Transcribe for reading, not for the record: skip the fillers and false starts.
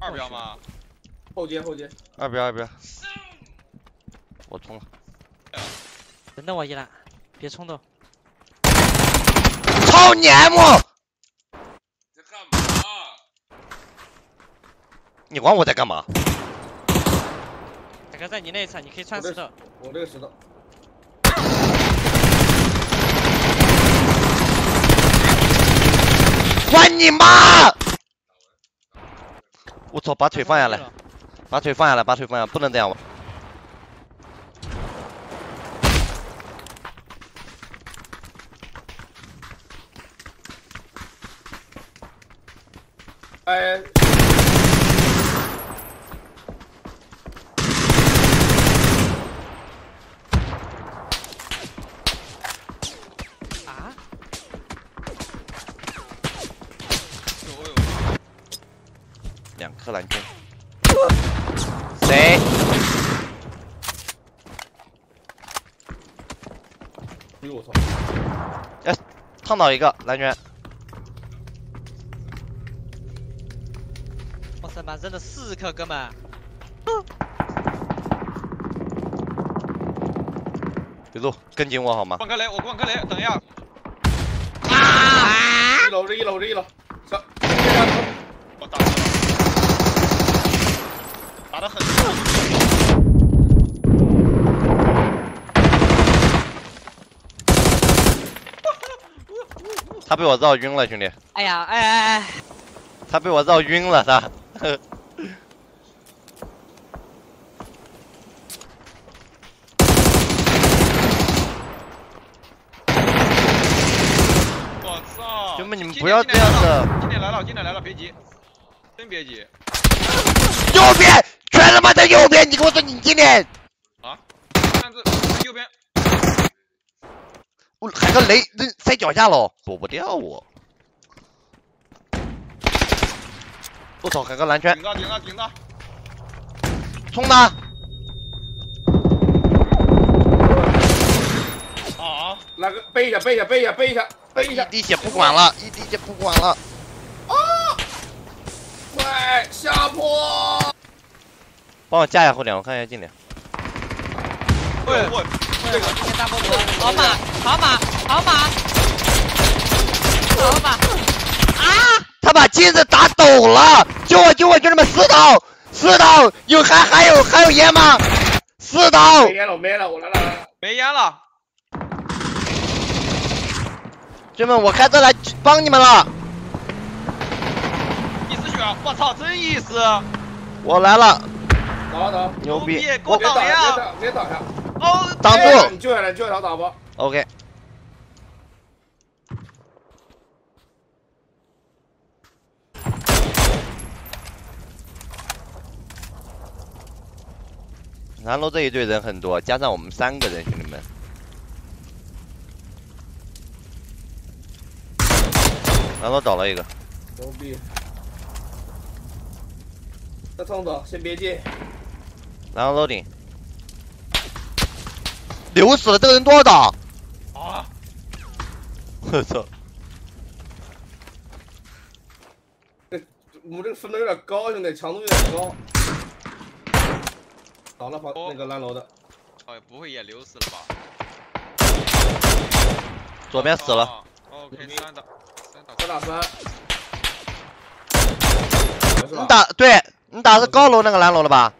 二标吗？后街后街。二标二标。我冲了。等等我一兰，别冲动。操你 M！ 在干嘛？你管我在干嘛？大哥在你那一侧，你可以穿石头。我这个石头。 管你妈！我操，把腿放下来，把腿放下来，把腿放下，不能这样玩。哎，啊！ 两颗蓝箭，谁？哎呦我操！哎，烫到一个蓝箭。哇塞，满身的四颗哥们。李路，跟紧我好吗？灌颗雷，我灌颗雷，等一下。啊！一楼，上。我打死了。 打得很痛。他被我绕晕了，兄弟。哎呀，哎！他被我绕晕了，他。我操！兄弟们，你们不要这样的。今天来了，别急，真别急。右边。 全他妈在右边！你跟我说你今天啊，看这右边，我喊个雷扔塞脚下喽，躲不掉我。我操，喊个蓝圈，顶着，冲他！啊，那个背一下，一滴血不管了，啊！快下坡！ 帮我架一下后点，我看一下近点。对，今天大菠萝，跑马！啊！他把镜子打抖了，救我！兄弟们，4刀，有还有烟吗？4刀。没烟了，我来了。没烟了。兄弟们，我开车来帮你们了。一丝血，我操，真意思。我来了。 打，牛逼！我别挡呀，别挡呀！哦，挡住！你救下来，打吧。OK。南楼这一队人很多，加上我们3个人，兄弟们。南楼倒了一个。牛逼！再冲走，先别进。 然后楼顶，流死了！这个人多少档？啊！我操！我们这个分的有点高，兄弟，强度有点高。倒了，那个烂楼的。哎，不会也流死了吧？左边死了。OK， 3打3。你打对，你打是高楼那个烂楼了吧？